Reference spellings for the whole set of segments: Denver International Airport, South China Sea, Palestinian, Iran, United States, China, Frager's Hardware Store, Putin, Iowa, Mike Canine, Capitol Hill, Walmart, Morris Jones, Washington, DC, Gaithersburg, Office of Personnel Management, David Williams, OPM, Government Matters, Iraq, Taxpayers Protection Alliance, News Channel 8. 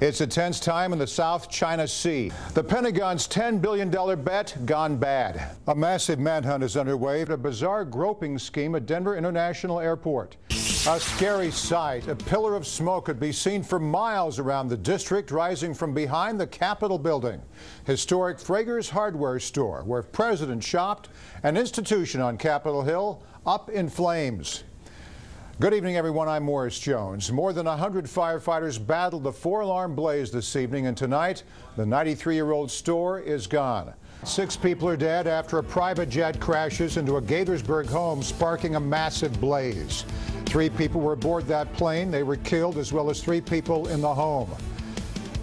It's a tense time in the South China Sea. The Pentagon's $10 billion bet gone bad. A massive manhunt is underway, a bizarre groping scheme at Denver International Airport. A scary sight. A pillar of smoke could be seen for miles around the district, rising from behind the Capitol building. Historic Frager's Hardware Store, where President shopped, an institution on Capitol Hill, up in flames. Good evening, everyone. I'm Morris Jones. More than 100 firefighters battled the four-alarm blaze this evening, and tonight, the 93-year-old store is gone. 6 people are dead after a private jet crashes into a Gaithersburg home, sparking a massive blaze. 3 people were aboard that plane. They were killed, as well as 3 people in the home.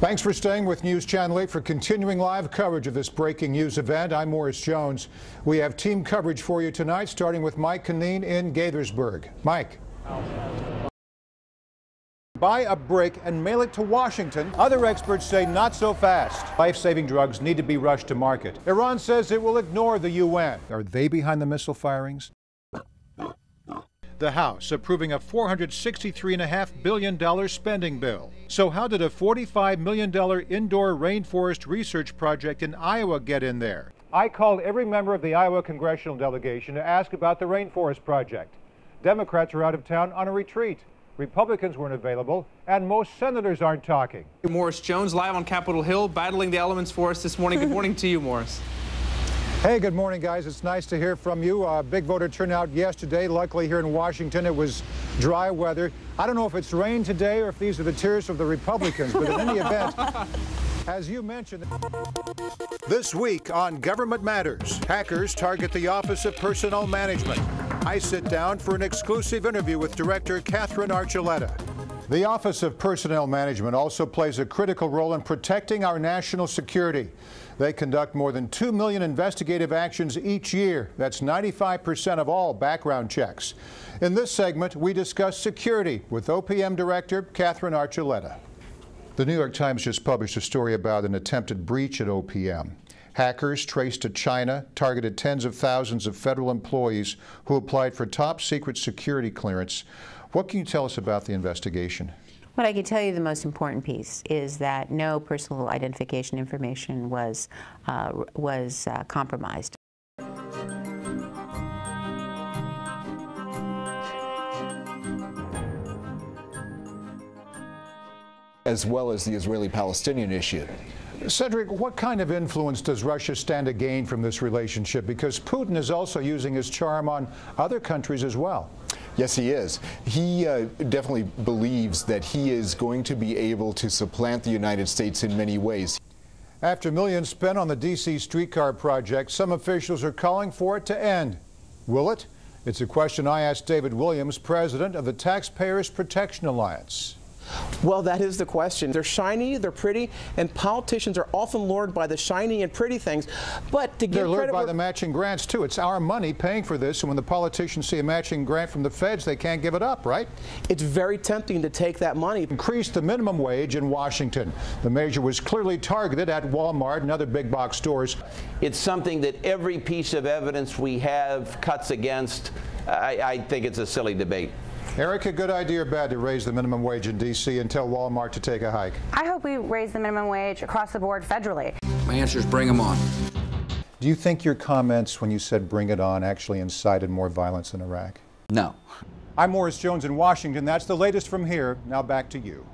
Thanks for staying with News Channel 8 for continuing live coverage of this breaking news event. I'm Morris Jones. We have team coverage for you tonight, starting with Mike Canine in Gaithersburg. Mike. Buy a brick and mail it to Washington. Other experts say not so fast. Life-saving drugs need to be rushed to market. Iran says it will ignore the UN. Are they behind the missile firings? The House approving a $463.5 billion spending bill. So how did a $45 million indoor rainforest research project in Iowa get in there? I called every member of the Iowa congressional delegation to ask about the rainforest project. Democrats are out of town on a retreat. Republicans weren't available, and most senators aren't talking. Morris Jones live on Capitol Hill, battling the elements for us this morning. Good morning to you, Morris. Hey, good morning, guys. It's nice to hear from you. Big voter turnout yesterday. Luckily, here in Washington, it was dry weather. I don't know if it's rain today or if these are the tears of the Republicans, but in any event, as you mentioned... This week on Government Matters, hackers target the Office of Personnel Management. I sit down for an exclusive interview with director Katherine Archuleta. The Office of Personnel Management also plays a critical role in protecting our national security. They conduct more than 2 million investigative actions each year. That's 95% of all background checks. In this segment, we discuss security with OPM Director Katherine Archuleta. The New York Times just published a story about an attempted breach at OPM. Hackers traced to China targeted tens of thousands of federal employees who applied for top secret security clearance. What can you tell us about the investigation? What I can tell you, the most important piece is that no personal identification information was compromised. As well as the Israeli-Palestinian issue. Cedric, what kind of influence does Russia stand to gain from this relationship? Because Putin is also using his charm on other countries as well. Yes, he is. He definitely believes that he is going to be able to supplant the United States in many ways. After millions spent on the DC streetcar project, some officials are calling for it to end. Will it? It's a question I asked David Williams, president of the Taxpayers Protection Alliance. Well, that is the question. They're shiny, they're pretty, and politicians are often lured by the shiny and pretty things. But to give credit, they're lured by the matching grants too. It's our money paying for this, and when the politicians see a matching grant from the feds, they can't give it up, right? It's very tempting to take that money. Increase the minimum wage in Washington. The measure was clearly targeted at Walmart and other big box stores. It's something that every piece of evidence we have cuts against. I think it's a silly debate. Erica, good idea or bad to raise the minimum wage in D.C. and tell Walmart to take a hike? I hope we raise the minimum wage across the board federally. My answer is bring them on. Do you think your comments when you said bring it on actually incited more violence in Iraq? No. I'm Morris Jones in Washington. That's the latest from here. Now back to you.